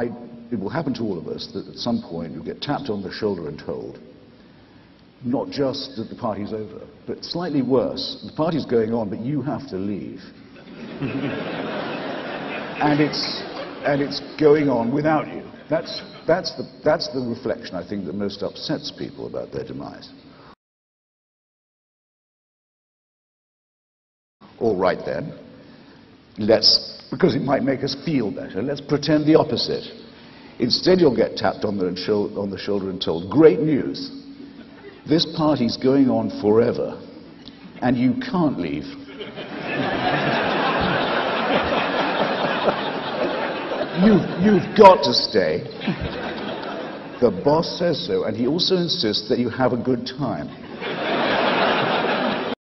It will happen to all of us that at some point you get tapped on the shoulder and told, not just that the party's over, but slightly worse, the party's going on, but you have to leave. and it's going on without you. That's the reflection, I think, that most upsets people about their demise. All right then, let's, because it might make us feel better, let's pretend the opposite. Instead you'll get tapped on the shoulder and told, great news, this party's going on forever, and you can't leave. You've got to stay. The boss says so, and he also insists that you have a good time.